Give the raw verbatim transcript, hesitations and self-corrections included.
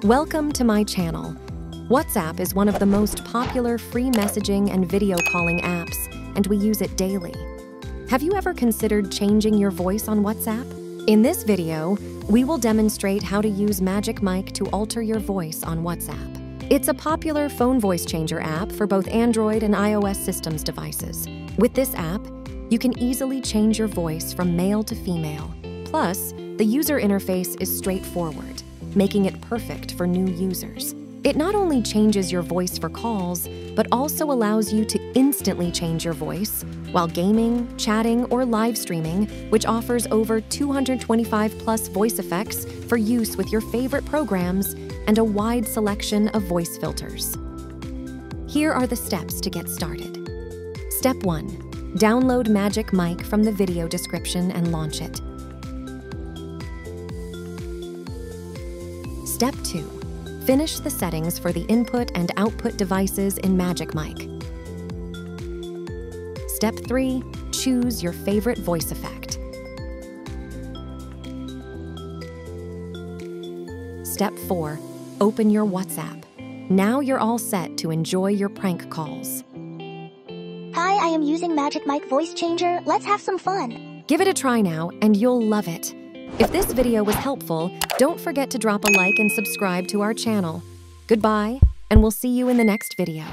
Welcome to my channel. WhatsApp is one of the most popular free messaging and video calling apps, and we use it daily. Have you ever considered changing your voice on WhatsApp? In this video, we will demonstrate how to use MagicMic to alter your voice on WhatsApp. It's a popular phone voice changer app for both Android and iOS systems devices. With this app, you can easily change your voice from male to female. Plus, the user interface is straightforward, making it perfect for new users. It not only changes your voice for calls, but also allows you to instantly change your voice while gaming, chatting, or live streaming, which offers over two hundred twenty-five plus voice effects for use with your favorite programs and a wide selection of voice filters. Here are the steps to get started. Step one, download MagicMic from the video description and launch it. Step two, finish the settings for the input and output devices in MagicMic. Step three, choose your favorite voice effect. Step four, open your WhatsApp. Now you're all set to enjoy your prank calls. Hi, I am using MagicMic Voice Changer. Let's have some fun. Give it a try now and you'll love it. If this video was helpful, don't forget to drop a like and subscribe to our channel. Goodbye, and we'll see you in the next video.